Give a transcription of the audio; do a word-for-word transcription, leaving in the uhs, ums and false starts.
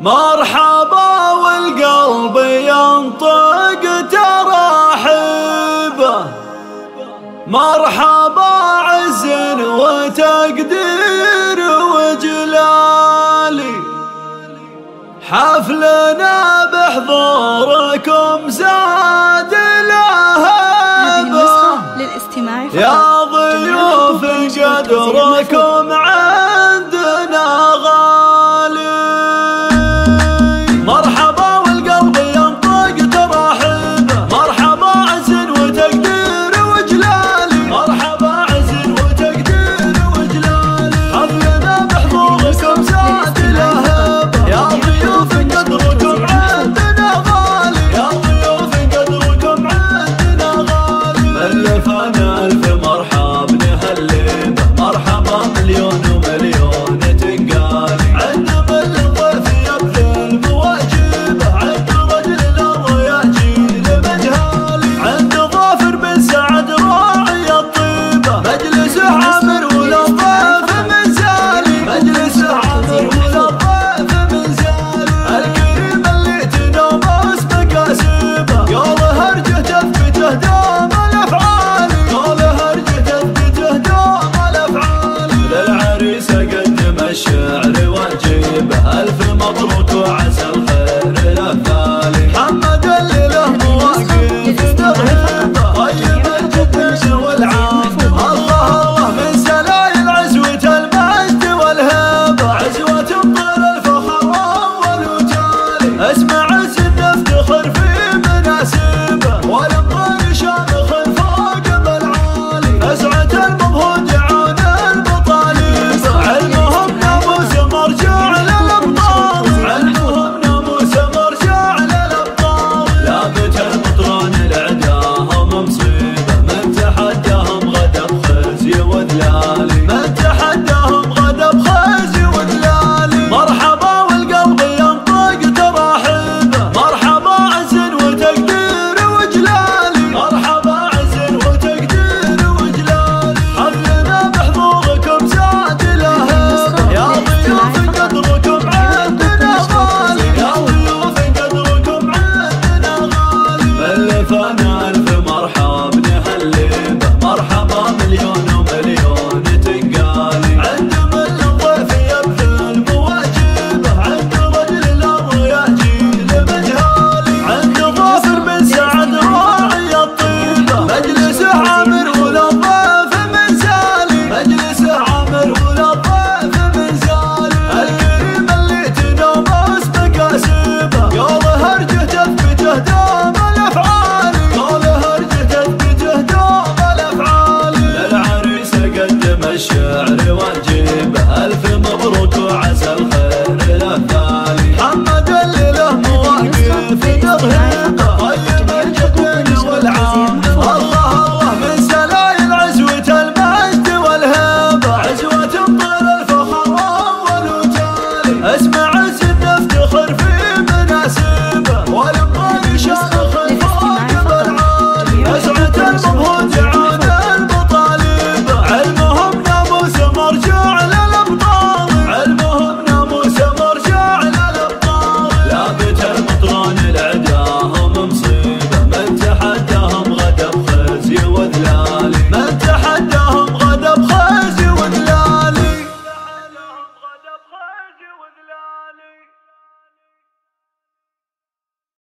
مرحبا والقلب ينطق ترحبه، مرحبا عز وتقدير وجلالي، حفلنا بحضوركم زاد لهبه، يا ضيوف قدركم عندنا اسمع